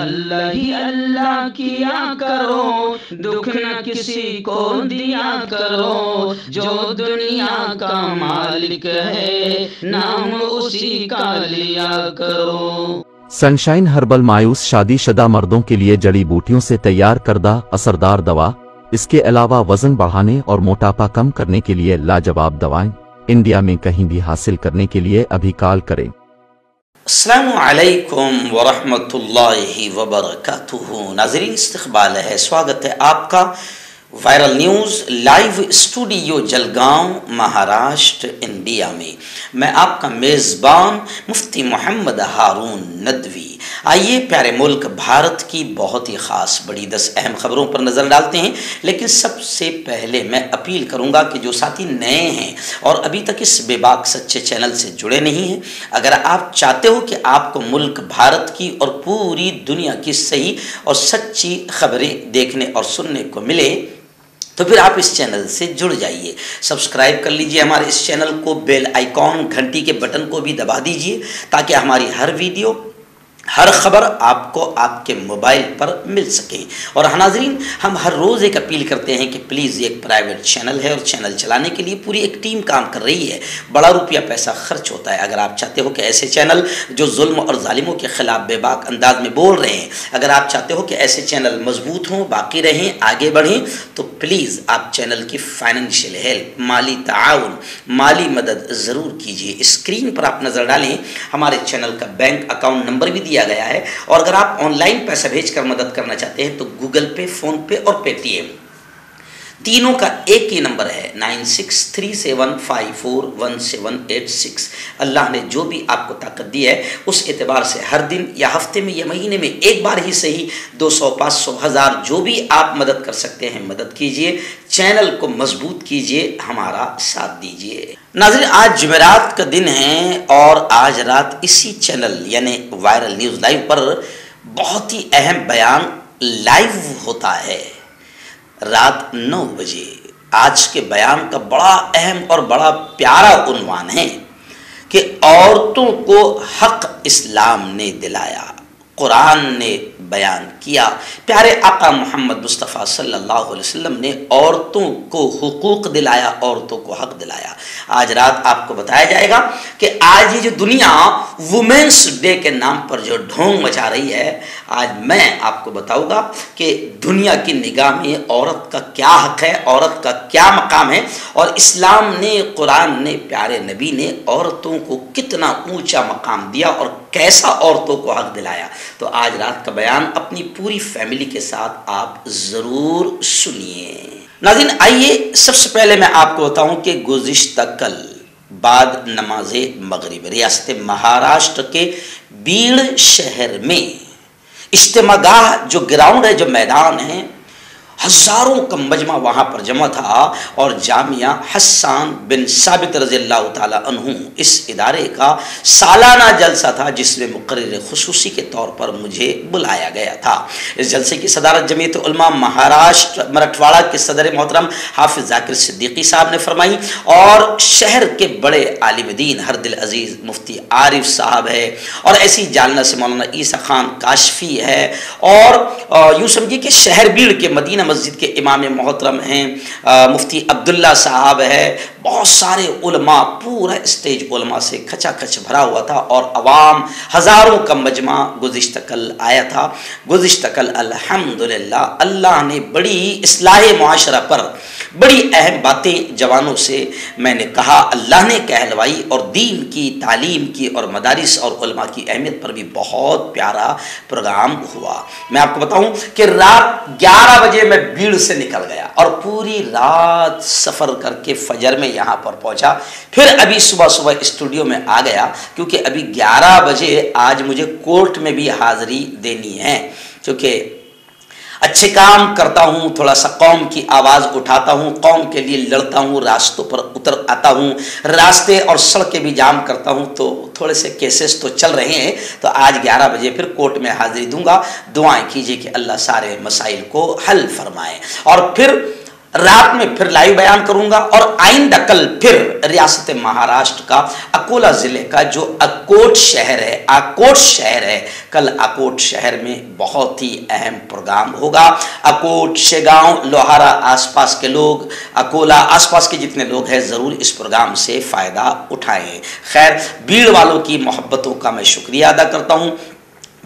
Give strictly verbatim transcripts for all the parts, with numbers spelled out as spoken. अल्लाह ही अल्लाह किया करो, दुख न किसी को दिया करो। जो दुनिया का मालिक है, नाम उसी का लिया करो। सनशाइन हर्बल मायूस शादीशुदा मर्दों के लिए जड़ी बूटियों से तैयार करदा असरदार दवा। इसके अलावा वजन बढ़ाने और मोटापा कम करने के लिए लाजवाब दवाएं इंडिया में कहीं भी हासिल करने के लिए अभी कॉल करें। अस्सलामु अलैकुम वरहमतुल्लाहि वबरकातुहू। नाज़रीन, इस्तकबाल है, स्वागत है आपका viral news live studio Jalgaon Maharashtra India में। मैं आपका मेज़बान मुफ्ती मोहम्मद हारून नदवी। आइए प्यारे मुल्क भारत की बहुत ही ख़ास बड़ी दस अहम ख़बरों पर नज़र डालते हैं। लेकिन सबसे पहले मैं अपील करूंगा कि जो साथी नए हैं और अभी तक इस बेबाक सच्चे चैनल से जुड़े नहीं हैं, अगर आप चाहते हो कि आपको मुल्क भारत की और पूरी दुनिया की सही और सच्ची खबरें देखने और सुनने को मिले, तो फिर आप इस चैनल से जुड़ जाइए। सब्सक्राइब कर लीजिए हमारे इस चैनल को, बेल आइकॉन घंटी के बटन को भी दबा दीजिए, ताकि हमारी हर वीडियो, हर खबर आपको आपके मोबाइल पर मिल सके। और नाज़रीन, हम हर रोज़ एक अपील करते हैं कि प्लीज़, ये एक प्राइवेट चैनल है और चैनल चलाने के लिए पूरी एक टीम काम कर रही है, बड़ा रुपया पैसा खर्च होता है। अगर आप चाहते हो कि ऐसे चैनल जो जुल्म और जालिमों के ख़िलाफ़ बेबाक अंदाज में बोल रहे हैं, अगर आप चाहते हो कि ऐसे चैनल मजबूत हों, बाकी रहें, आगे बढ़ें, तो प्लीज़ आप चैनल की फाइनेंशियल हेल्प, माली ताउन, माली मदद ज़रूर कीजिए। स्क्रीन पर आप नज़र डालें, हमारे चैनल का बैंक अकाउंट नंबर भी दिया गया है। और अगर आप ऑनलाइन पैसा भेजकर मदद करना चाहते हैं तो गूगल पे, फोन पे और पेटीएम तीनों का एक ही नंबर है, nine six three seven five four one seven eight six. अल्लाह ने जो भी आपको ताकत दी है, उस एतबार से हर दिन या हफ्ते में या महीने में एक बार ही सही दो सौ पाँच सौ हज़ार, जो भी आप मदद कर सकते हैं मदद कीजिए, चैनल को मजबूत कीजिए, हमारा साथ दीजिए। नाज़रीन, आज जुमेरात का दिन है और आज रात इसी चैनल यानी वायरल न्यूज़ लाइव पर बहुत ही अहम बयान लाइव होता है रात नौ बजे। आज के बयान का बड़ा अहम और बड़ा प्यारा उन्वान है कि औरतों को हक इस्लाम ने दिलाया, कुरान ने बयान किया। प्यारे आका मोहम्मद मुस्तफ़ा सल्लल्लाहु अलैहि वसल्लम ने औरतों को हुकूक दिलाया, औरतों को हक दिलाया। आज रात आपको बताया जाएगा कि आज ये जो दुनिया वुमेंस डे के नाम पर जो ढोंग मचा रही है, आज मैं आपको बताऊंगा कि दुनिया की निगाह में औरत का क्या हक है, औरत का क्या मकाम है, और इस्लाम ने, कुरान ने, प्यारे नबी ने औरतों को कितना ऊँचा मकाम दिया और कैसा औरतों को हक दिलाया। तो आज रात का बयान अपनी पूरी फैमिली के साथ आप ज़रूर सुनिए। नाज़रीन, आइए सबसे पहले मैं आपको बताऊं कि गुज़िश्ता कल बाद नमाज मगरिब रियासत महाराष्ट्र के बीड़ शहर में इज्तिमागाह, जो ग्राउंड है, जो मैदान है, हज़ारों का मजमा वहाँ पर जमा था। और जामिया हसन बिन साबित रज़ियल्लाहु ताला अन्हु, इस इदारे का सालाना जलसा था जिसमें मुकर्रिर खुसूसी के तौर पर मुझे बुलाया गया था। इस जलसे की सदारत जमीयत उलमा महाराष्ट्र मराठवाड़ा के सदर मोहतरम हाफिज ज़ाकिर सिद्दीकी साहब ने फरमाई। और शहर के बड़े आलिम दीन, हर दिल अजीज़ मुफ्ती आरिफ साहब है, और ऐसी जालना से मौलाना ईसा खान काशफी है, और यूँ समझिए कि शहर बीड़ के मदीना मस्जिद के इमाम मोहतरम हैं मुफ्ती अब्दुल्ला साहब है। बहुत सारे उलमा, पूरा स्टेज उलमा से खचाखच भरा हुआ था और अवाम, हज़ारों का मजमा गुज़िश्ता कल आया था। गुज़िश्ता कल अल्हम्दुलिल्लाह अल्लाह ने बड़ी इस्लाह मुआशरा पर बड़ी अहम बातें जवानों से मैंने कहा, अल्लाह ने कहलवाई, और दीन की तालीम की और मदारिस और उलमा की अहमियत पर भी बहुत प्यारा प्रोग्राम हुआ। मैं आपको बताऊँ कि रात ग्यारह बजे मैं भीड़ से निकल गया और पूरी रात सफ़र करके फजर में यहाँ पर पहुँचा, फिर अभी सुबह सुबह स्टूडियो में आ गया, क्योंकि अभी ग्यारह बजे आज मुझे कोर्ट में भी हाज़री देनी है। क्योंकि अच्छे काम करता हूँ, थोड़ा सा कौम की आवाज़ उठाता हूँ, कौम के लिए लड़ता हूँ, रास्तों पर उतर आता हूँ, रास्ते और सड़कें भी जाम करता हूँ, तो थोड़े से केसेस तो चल रहे हैं। तो आज ग्यारह बजे फिर कोर्ट में हाज़िरी दूंगा। दुआएं कीजिए कि अल्लाह सारे मसाइल को हल फरमाए। और फिर रात में फिर लाइव बयान करूंगा और आइंदा कल फिर रियासत महाराष्ट्र का अकोला जिले का जो अकोट शहर है अकोट शहर है कल अकोट शहर में बहुत ही अहम प्रोग्राम होगा। अकोट शेगांव लोहारा आसपास के लोग अकोला आसपास के जितने लोग हैं ज़रूर इस प्रोग्राम से फ़ायदा उठाएं। खैर भीड़ वालों की मोहब्बतों का मैं शुक्रिया अदा करता हूँ।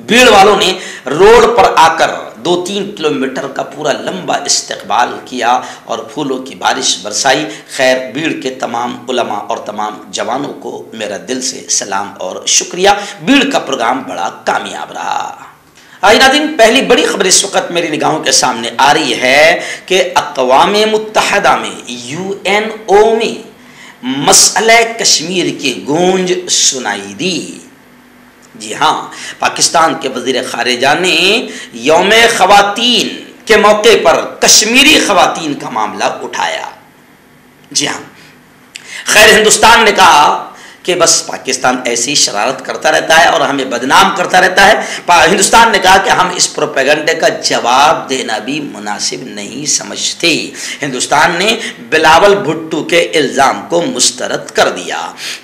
भीड़ वालों ने रोड पर आकर दो तीन किलोमीटर का पूरा लंबा इस्तकबाल किया और फूलों की बारिश बरसाई। खैर भीड़ के तमाम उलमा और तमाम जवानों को मेरा दिल से सलाम और शुक्रिया। भीड़ का प्रोग्राम बड़ा कामयाब रहा। आई नाज़रीन पहली बड़ी खबर इस वक्त मेरी निगाहों के सामने आ रही है कि अक़वाम मुत्तहदा में यू एन ओ में मसला कश्मीर की गूंज सुनाई दी। जी हाँ, पाकिस्तान के वज़ीर ख़ारिजा ने यौम ख़वातीन के मौके पर कश्मीरी ख़वातीन का मामला उठाया। जी हाँ, खैर हिंदुस्तान ने कहा कि बस पाकिस्तान ऐसी शरारत करता रहता है और हमें बदनाम करता रहता है। हिंदुस्तान ने कहा कि हम इस प्रोपेगेंडे का जवाब देना भी मुनासिब नहीं समझते। हिंदुस्तान ने बिलावल भुट्टो के इल्ज़ाम को मुस्तरद कर दिया।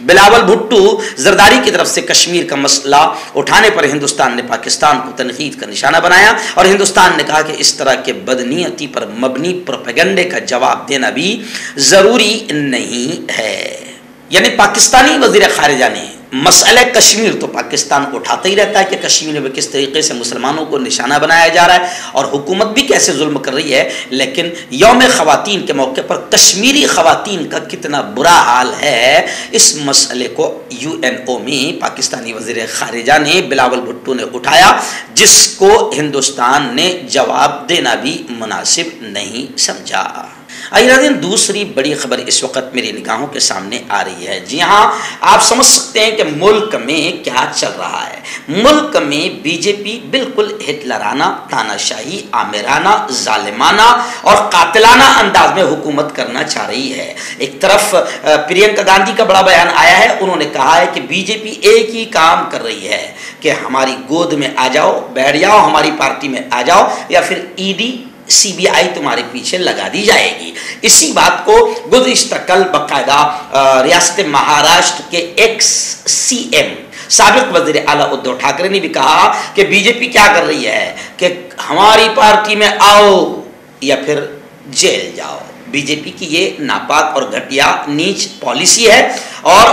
बिलावल भुट्टो जरदारी की तरफ से कश्मीर का मसला उठाने पर हिंदुस्तान ने पाकिस्तान को तनकीद का निशाना बनाया और हिंदुस्तान ने कहा कि इस तरह के बदनीयती पर मबनी प्रोपेगेंडे का जवाब देना भी ज़रूरी नहीं है। यानी पाकिस्तानी वज़ीर ख़ारिजा ने मसला कश्मीर तो पाकिस्तान को उठाता ही रहता है कि कश्मीर में किस तरीके से मुसलमानों को निशाना बनाया जा रहा है और हुकूमत भी कैसे जुल्म कर रही है, लेकिन यौम ख़वातीन के मौके पर कश्मीरी ख़वातीन का कितना बुरा हाल है इस मसले को यू एन ओ में पाकिस्तानी वज़ीर ख़ारिजा ने बिलावल भुट्टो ने उठाया, जिसको हिंदुस्तान ने जवाब देना भी मुनासिब नहीं समझा। आइए दिन दूसरी बड़ी खबर इस वक्त मेरी निगाहों के सामने आ रही है। जी हाँ, आप समझ सकते हैं कि मुल्क में क्या चल रहा है। मुल्क में बीजेपी बिल्कुल हिटलराना, तानाशाही, आमिराना, जालिमाना और कातिलाना अंदाज में हुकूमत करना चाह रही है। एक तरफ प्रियंका गांधी का बड़ा बयान आया है, उन्होंने कहा है कि बीजेपी एक ही काम कर रही है कि हमारी गोद में आ जाओ, बैठ जाओ, हमारी पार्टी में आ जाओ या फिर ईडी सीबीआई तुम्हारे पीछे लगा दी जाएगी। इसी बात को गुज़िश्ता कल बाकायदा रियासत महाराष्ट्र के एक्स सीएम साबिक वज़ीर आला उद्धव ठाकरे ने भी कहा कि बीजेपी क्या कर रही है कि हमारी पार्टी में आओ या फिर जेल जाओ। बीजेपी की ये नापाक और घटिया नीच पॉलिसी है और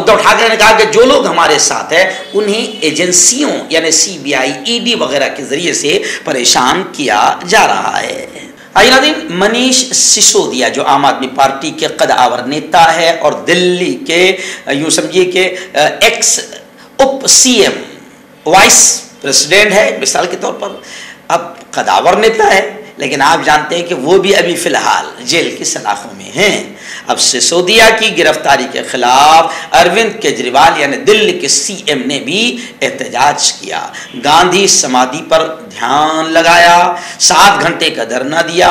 उद्धव ठाकरे ने कहा कि जो लोग हमारे साथ हैं उन्हें एजेंसियों यानी सीबीआई, ईडी वगैरह के जरिए से परेशान किया जा रहा है। आई नाज़रीन मनीष सिसोदिया जो आम आदमी पार्टी के कदावर नेता है और दिल्ली के यूँ समझिए कि एक्स उप सीएम वाइस प्रेसिडेंट है मिसाल के तौर पर, अब कदावर नेता है लेकिन आप जानते हैं कि वो भी अभी फ़िलहाल जेल की सलाखों में हैं। अब सिसोदिया की गिरफ्तारी के खिलाफ अरविंद केजरीवाल यानी दिल्ली के सीएम ने भी एहतजाज किया, गांधी समाधि पर ध्यान लगाया, सात घंटे का धरना दिया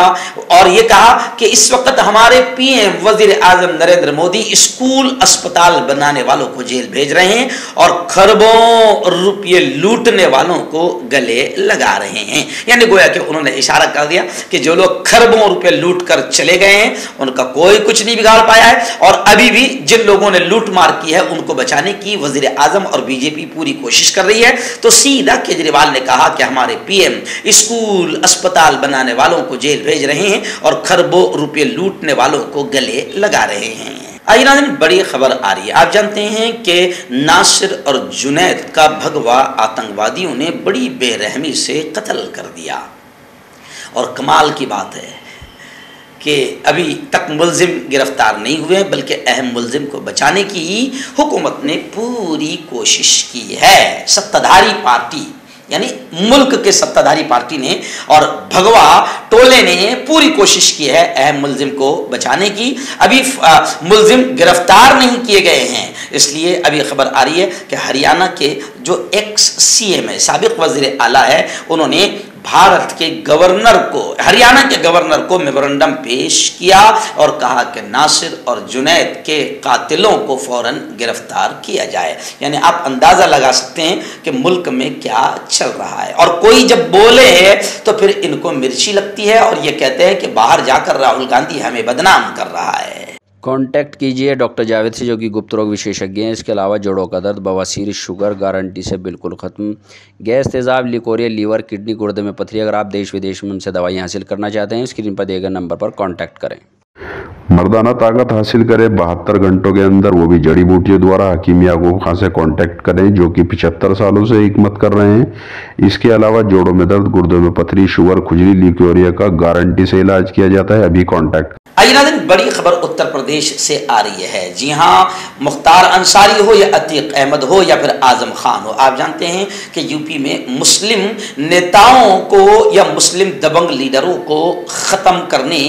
और ये कहा कि इस वक्त हमारे पीएम वज़ीर आज़म नरेंद्र मोदी स्कूल अस्पताल बनाने वालों को जेल भेज रहे हैं और खरबों रुपये लूटने वालों को गले लगा रहे हैं। यानी गोया कि उन्होंने इशारा कर दिया कि जो लोग खरबों रुपये लूट कर चले गए हैं उनका कोई कुछ नहीं बिगाड़ पाया है और अभी भी जिन लोगों ने लूट मार की है उनको बचाने की वजीर आजम और बीजेपी पूरी कोशिश कर रही है। तो सीधा केजरीवाल ने कहा कि हमारे पीएम स्कूल अस्पताल बनाने वालों को जेल भेज रहे हैं और खरबों रुपये लूटने वालों को गले लगा रहे हैं। आई नाज़रीन बड़ी खबर आ रही है। आप जानते हैं कि नासिर और जुनैद का भगवा आतंकवादियों ने बड़ी बेरहमी से कत्ल कर दिया और कमाल की बात है कि अभी तक मुलजिम गिरफ्तार नहीं हुए हैं बल्कि अहम मुलजिम को बचाने की हुकूमत ने पूरी कोशिश की है। सत्ताधारी पार्टी यानी मुल्क के सत्ताधारी पार्टी ने और भगवा टोले ने पूरी कोशिश की है अहम मुलजिम को बचाने की। अभी मुलजिम गिरफ्तार नहीं किए गए हैं, इसलिए अभी खबर आ रही है कि हरियाणा के जो एक्स सी एम है साबिक वज़ीर आला है उन्होंने भारत के गवर्नर को, हरियाणा के गवर्नर को मेमोरेंडम पेश किया और कहा कि नासिर और जुनैद के कातिलों को फौरन गिरफ्तार किया जाए। यानी आप अंदाज़ा लगा सकते हैं कि मुल्क में क्या चल रहा है। और कोई जब बोले तो फिर इनको मिर्ची लगती है और ये कहते हैं कि बाहर जाकर राहुल गांधी हमें बदनाम कर रहा है। कांटेक्ट कीजिए डॉक्टर जावेद से, जो कि गुप्त रोग विशेषज्ञ हैं। इसके अलावा जोड़ों का दर्द, बवासीर, शुगर गारंटी से बिल्कुल ख़त्म, गैस, तेजाब, लिकोरिया, लीवर, किडनी, गुर्दे में पथरी। अगर आप देश विदेश में उनसे दवाई हासिल करना चाहते हैं, स्क्रीन पर दिए गए नंबर पर कांटेक्ट करें। मर्दाना ताकत हासिल करें बहत्तर घंटों के अंदर, वो भी जड़ी बूटियों द्वारा। हकीम याकूब खां से कांटेक्ट करें जो कि पचहत्तर सालों से हिकमत कर रहे हैं। इसके अलावा जोड़ों में दर्द, गुर्दों में पथरी, शुगर, खुजली, लिकोरिया का गारंटी से इलाज किया जाता है। अभी कांटेक्ट। आइए नाज़रीन, बड़ी खबर उत्तर प्रदेश से आ रही है। जी हाँ, मुख्तार अंसारी हो या अतीक अहमद हो या फिर आजम खान हो, आप जानते हैं कि यूपी में मुस्लिम नेताओं को या मुस्लिम दबंग लीडरों को ख़त्म करने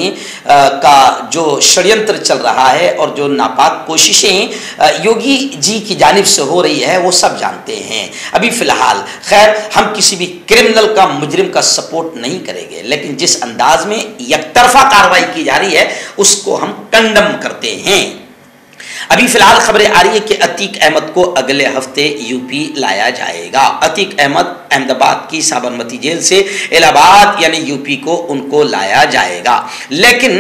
का जो षड्यंत्र चल रहा है और जो नापाक कोशिशें योगी जी की जानिब से हो रही है वो सब जानते हैं। अभी फ़िलहाल खैर हम किसी भी क्रिमिनल का, मुजरिम का सपोर्ट नहीं करेंगे, लेकिन जिस अंदाज में एकतरफा कार्रवाई की जा रही है उसको हम कंडम करते हैं। अभी फिलहाल खबरें आ रही है कि अतीक अहमद को अगले हफ्ते यूपी लाया जाएगा। अतीक अहमद अहमदाबाद की साबरमती जेल से इलाहाबाद यानी यूपी को उनको लाया जाएगा, लेकिन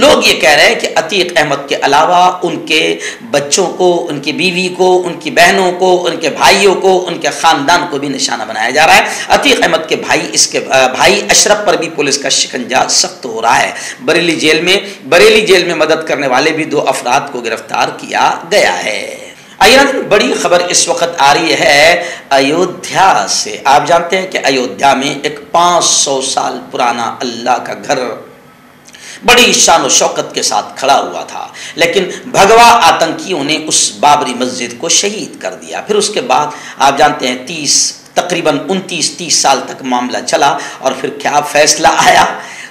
लोग ये कह रहे हैं कि अतीक अहमद के अलावा उनके बच्चों को, उनकी बीवी को, उनकी बहनों को, उनके भाइयों को, उनके ख़ानदान को भी निशाना बनाया जा रहा है। अतीक अहमद के भाई, इसके भाई अशरफ पर भी पुलिस का शिकंजा सख्त हो रहा है। बरेली जेल में बरेली जेल में मदद करने वाले भी दो अफराद को गिरफ्तार किया गया है। आइए, बड़ी खबर इस वक्त आ रही है अयोध्या से। आप जानते हैं कि अयोध्या में एक पाँच सौ साल पुराना अल्लाह का घर बड़ी शान और शौकत के साथ खड़ा हुआ था, लेकिन भगवा आतंकियों ने उस बाबरी मस्जिद को शहीद कर दिया। फिर उसके बाद आप जानते हैं तीस तकरीबन उनतीस तीस साल तक मामला चला और फिर क्या फैसला आया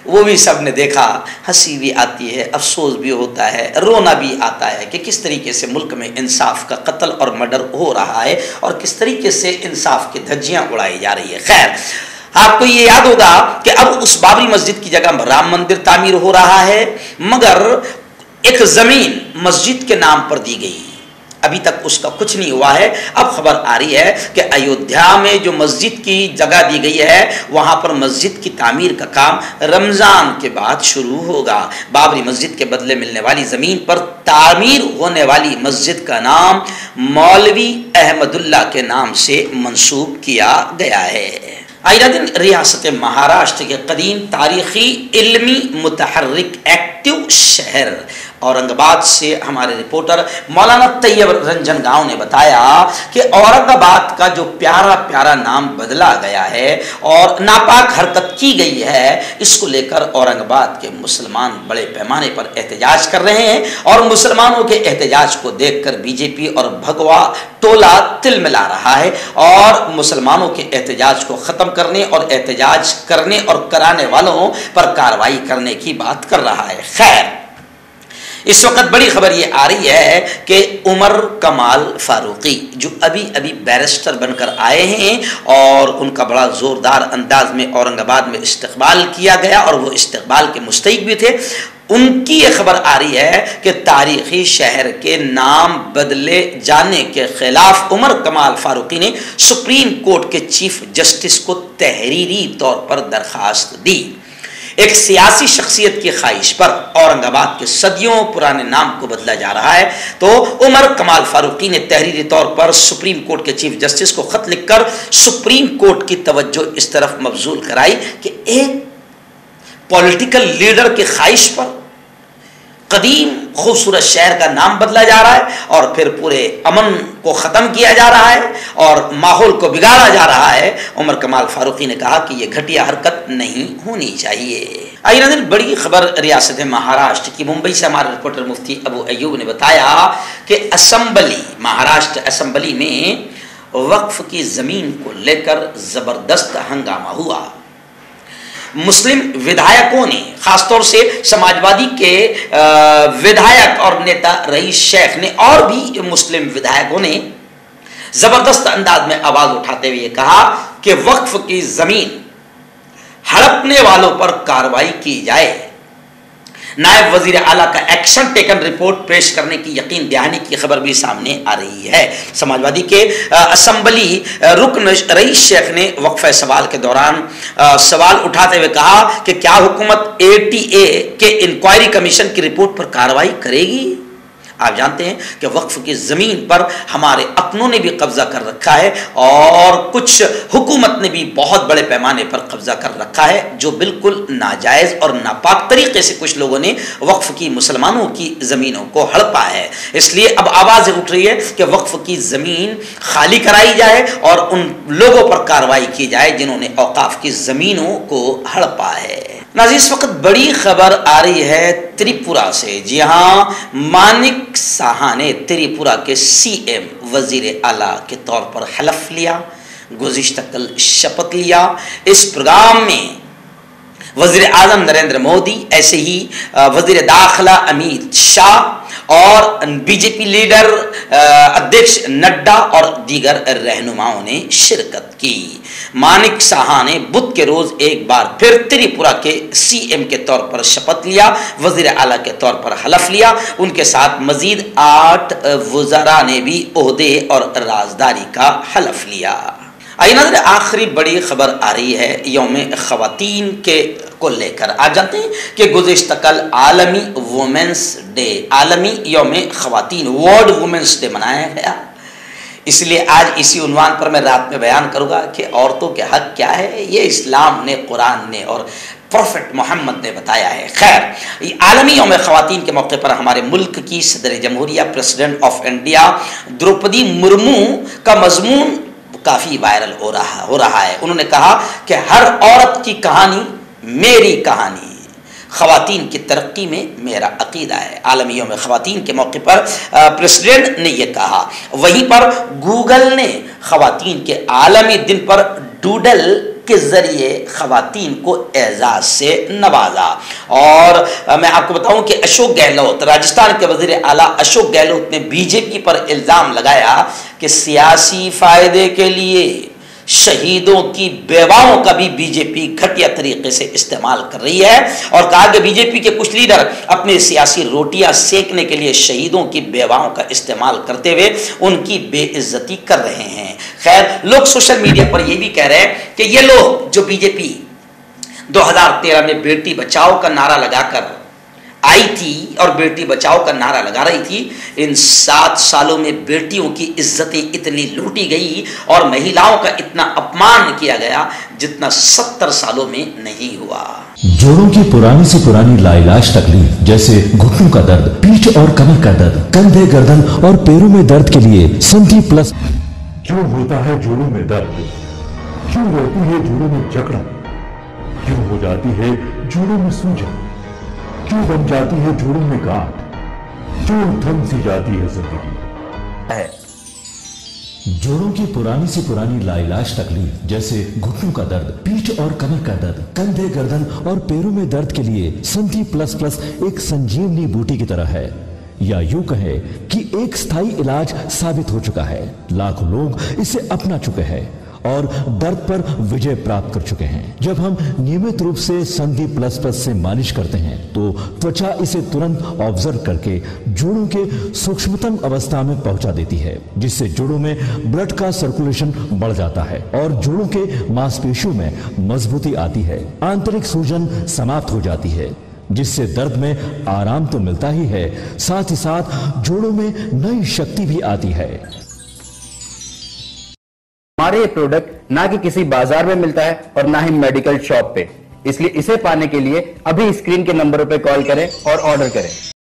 वो भी सब ने देखा। हंसी भी आती है, अफसोस भी होता है, रोना भी आता है कि किस तरीके से मुल्क में इंसाफ का कत्ल और मर्डर हो रहा है और किस तरीके से इंसाफ की धज्जियां उड़ाई जा रही है। खैर, आपको ये याद होगा कि अब उस बाबरी मस्जिद की जगह राम मंदिर तामीर हो रहा है, मगर एक ज़मीन मस्जिद के नाम पर दी गई, अभी तक उसका कुछ नहीं हुआ है। अब खबर आ रही है कि अयोध्या में जो मस्जिद की जगह दी गई है वहाँ पर मस्जिद की तामीर का काम रमज़ान के बाद शुरू होगा। बाबरी मस्जिद के बदले मिलने वाली ज़मीन पर तामीर होने वाली मस्जिद का नाम मौलवी अहमदुल्ला के नाम से मंसूब किया गया है। आइए दिन रियासत महाराष्ट्र के कदीम तारीखी इल्मी मुतहर्रिक एक्टिव शहर औरंगाबाद से हमारे रिपोर्टर मौलाना तैयब रंजन गांव ने बताया कि औरंगाबाद का जो प्यारा प्यारा नाम बदला गया है और नापाक हरकत की गई है, इसको लेकर औरंगाबाद के मुसलमान बड़े पैमाने पर एहतजाज कर रहे हैं और मुसलमानों के एहतजाज को देखकर बीजेपी और भगवा टोला तिलमिला रहा है और मुसलमानों के एहतजाज को ख़त्म करने और एहतजाज करने और कराने वालों पर कार्रवाई करने की बात कर रहा है। खैर, इस वक्त बड़ी खबर ये आ रही है कि उमर कमाल फारूकी, जो अभी अभी बैरिस्टर बनकर आए हैं और उनका बड़ा ज़ोरदार अंदाज में औरंगाबाद में इस्तकबाल किया गया और वो इस्तकबाल के मुस्तैक़ भी थे, उनकी ये खबर आ रही है कि तारीख़ी शहर के नाम बदले जाने के ख़िलाफ़ उमर कमाल फारूकी ने सुप्रीम कोर्ट के चीफ जस्टिस को तहरीरी तौर पर दरख्वास्त दी। एक सियासी शख्सियत की ख्वाहिश पर औरंगाबाद के सदियों पुराने नाम को बदला जा रहा है, तो उमर कमाल फारूकी ने तहरीरी तौर पर सुप्रीम कोर्ट के चीफ जस्टिस को खत लिखकर सुप्रीम कोर्ट की तवज्जो इस तरफ मबजूल कराई कि एक पॉलिटिकल लीडर की ख्वाहिश पर कदीम खूबसूरत शहर का नाम बदला जा रहा है और फिर पूरे अमन को ख़त्म किया जा रहा है और माहौल को बिगाड़ा जा रहा है। उमर कमाल फारूकी ने कहा कि यह घटिया हरकत नहीं होनी चाहिए। आइए नाज़रीन, बड़ी खबर रियासत महाराष्ट्र की। मुंबई से हमारे रिपोर्टर मुफ्ती अबू अयूब ने बताया कि असम्बली, महाराष्ट्र असम्बली में वक्फ की ज़मीन को लेकर ज़बरदस्त हंगामा हुआ। मुस्लिम विधायकों ने, खासतौर से समाजवादी के विधायक और नेता रईस शेख ने और भी मुस्लिम विधायकों ने ज़बरदस्त अंदाज में आवाज़ उठाते हुए कहा कि वक्फ की ज़मीन हड़पने वालों पर कार्रवाई की जाए। नायब वजीर आला का एक्शन टेकन रिपोर्ट पेश करने की यकीन दहानी की खबर भी सामने आ रही है। समाजवादी के असम्बली रुकन रईस शेख ने वक्फे सवाल के दौरान आ, सवाल उठाते हुए कहा कि क्या हुकूमत ए टी ए के इंक्वायरी कमीशन की रिपोर्ट पर कार्रवाई करेगी। आप जानते हैं कि वक्फ की ज़मीन पर हमारे अपनों ने भी कब्जा कर रखा है और कुछ हुकूमत ने भी बहुत बड़े पैमाने पर कब्जा कर रखा है, जो बिल्कुल नाजायज़ और नापाक तरीके से कुछ लोगों ने वक्फ की मुसलमानों की ज़मीनों को हड़पा है। इसलिए अब आवाज़ उठ रही है कि वक्फ की ज़मीन खाली कराई जाए और उन लोगों पर कार्रवाई की जाए जिन्होंने औकाफ की ज़मीनों को हड़पा है। नाज़रीन, इस वक्त बड़ी खबर आ रही है त्रिपुरा से। जी हाँ, मानिक साहा ने त्रिपुरा के सी एम वजीर आला के तौर पर हलफ लिया, गुज़िश्ता कल शपथ लिया। इस प्रोग्राम में वज़ीर आज़म नरेंद्र मोदी, ऐसे ही वज़ीर दाखिला अमित शाह और बीजेपी लीडर अध्यक्ष नड्डा और दीगर रहनुमाओं ने शिरकत की। मानिक साहा ने बुध के रोज़ एक बार फिर त्रिपुरा के सी एम के तौर पर शपथ लिया, वज़ीर आला के तौर पर हलफ लिया। उनके साथ मज़ीद आठ वज़रा ने भी ओहदे और राजदारी का हलफ लिया। आइए नजर, आखिरी बड़ी खबर आ रही है यौम ख़वातीन के को लेकर। आप जानते हैं कि गुज़िश्ता कल आलमी वुमेंस डे, आलमी यौम ख़वातीन वर्ल्ड वुमेंस डे मनाया गया। इसलिए आज इसी उन्वान पर मैं रात में बयान करूँगा कि औरतों के हक़ क्या है, ये इस्लाम ने, कुरान ने और प्रॉफिट मोहम्मद ने बताया है। खैर, आलमी यौम ख़वातीन के मौके पर हमारे मुल्क की सदर जमहूरिया president of India Droupadi Murmu का मजमून काफ़ी वायरल हो रहा हो रहा है। उन्होंने कहा कि हर औरत की कहानी मेरी कहानी, ख़वातीन की तरक्की में मेरा अकीदा है। आलमी यौम ख़वातीन के मौके पर प्रेसिडेंट ने यह कहा। वहीं पर गूगल ने ख़वातीन के आलमी दिन पर डूडल के ज़रिए ख़वातीन को एजाज़ से नवाजा। और मैं आपको बताऊं कि अशोक गहलोत, राजस्थान के वज़ीर आला अशोक गहलोत ने बीजेपी पर इल्ज़ाम लगाया कि सियासी फ़ायदे के लिए शहीदों की बेवाओं का भी बीजेपी घटिया तरीके से इस्तेमाल कर रही है और कहा कि बीजेपी के कुछ लीडर अपने सियासी रोटियां सेकने के लिए शहीदों की बेवाओं का इस्तेमाल करते हुए उनकी बेइज्जती कर रहे हैं। खैर, लोग सोशल मीडिया पर यह भी कह रहे हैं कि ये लोग जो बीजेपी दो हज़ार तेरह में बेटी बचाओ का नारा लगाकर आई थी और बेटी बचाओ का नारा लगा रही थी, इन सात सालों में बेटियों की इज्जतें इतनी लूटी गई और महिलाओं का इतना अपमान किया गया जितना सत्तर सालों में नहीं हुआ। जोड़ों की पुरानी से पुरानी लाइलाज तकलीफ जैसे घुटनों का दर्द, पीठ और कमर का दर्द, कंधे, गर्दन और पैरों में दर्द के लिए संधि प्लस। क्यों होता है जोड़ों में दर्द? क्यों होती है जोड़ों में जकड़न? क्यों हो जाती है जोड़ों में सूजन? क्यों बन जाती है जोड़ों में गांठ? क्यों थम सी जाती है जिंदगी? जोड़ों की पुरानी से पुरानी लाइलाज तकलीफ जैसे घुटनों का दर्द, पीठ और कमर का दर्द, कंधे, गर्दन और पैरों में दर्द के लिए संधि प्लस प्लस एक संजीवनी बूटी की तरह है, या यूं कहें कि एक स्थायी इलाज साबित हो चुका है। लाखों लोग इसे अपना चुके हैं और दर्द पर विजय प्राप्त कर चुके हैं। जब हम नियमित रूप से संधि प्लस प्लस से मालिश करते हैं तो त्वचा इसे तुरंत ऑब्जर्व करके जोड़ों के सूक्ष्मतम अवस्था में पहुंचा देती है, जिससे जोड़ों में ब्लड का सर्कुलेशन बढ़ जाता है और जोड़ों के मांसपेशियों में मजबूती आती है। आंतरिक सूजन समाप्त हो जाती है, जिससे दर्द में आराम तो मिलता ही है, साथ ही साथ जोड़ों में नई शक्ति भी आती है। हमारे ये प्रोडक्ट ना कि किसी बाजार में मिलता है और ना ही मेडिकल शॉप पे, इसलिए इसे पाने के लिए अभी स्क्रीन के नंबरों पे कॉल करें और ऑर्डर करें।